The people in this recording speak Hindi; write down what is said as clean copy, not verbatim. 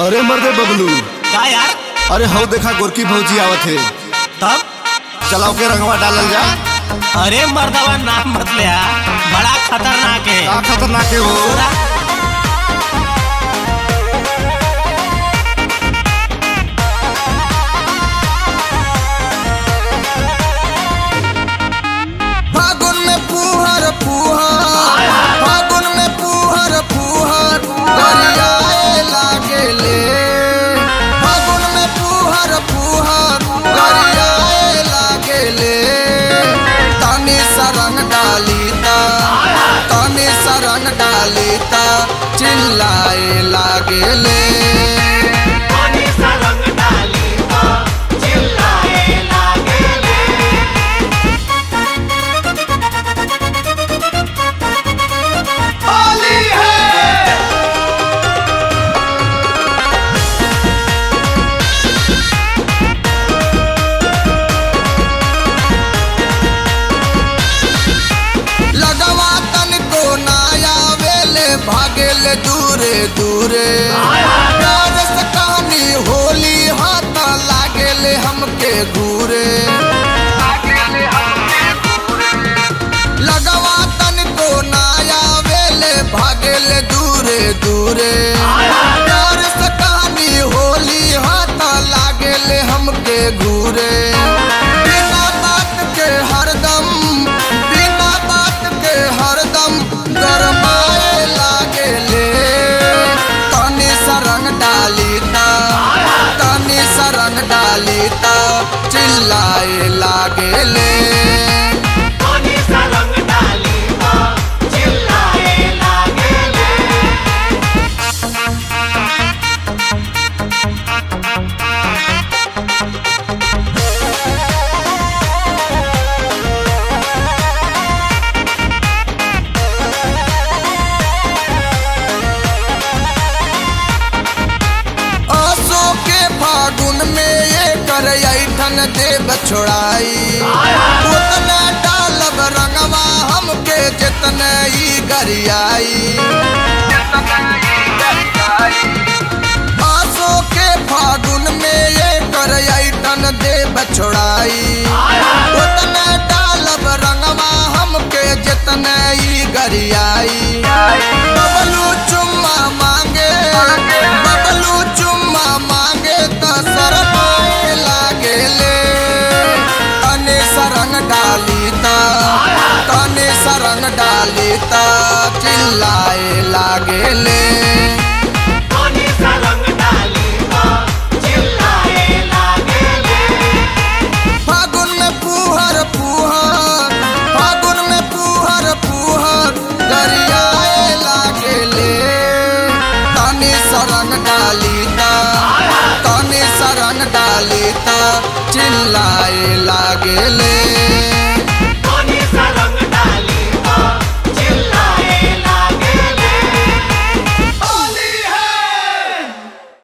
अरे मर्दे बबलू का यार, अरे हम देखा गोरकी भौजी आवत है, तब चलाओ के रंगवा डालल जा। अरे मर्दवा नाम मत ले, बड़ा खतरनाक है। का खतरनाक है वो? चिल्लाए लागेले दूरे दूरे प्यार से कहानी होली हाथ लागेले हमके घूरे, लगवा तनको ना आवेले भागेले दूरे दूरे, प्यार से कहानी होली हाथ लागेले हमके घूरे। बिना बात के हरदम, बिना बात के हरदम गरमाए लागेले, डालीता चिल्लाए लागेले। देव छोड़ाई उतना डालब रंगवा हमके जितने ई गरियाई, आसो के फागुन में ये करई तन देव छोड़ाई उतना डालब रंगवा हमके जितने ई गरियाई। बबलू चुम्मा मांगे, बबलू चुम्मा मांगे तो शरमाए लागेले, तने सरंग डालीता चिल्लाए लागेले।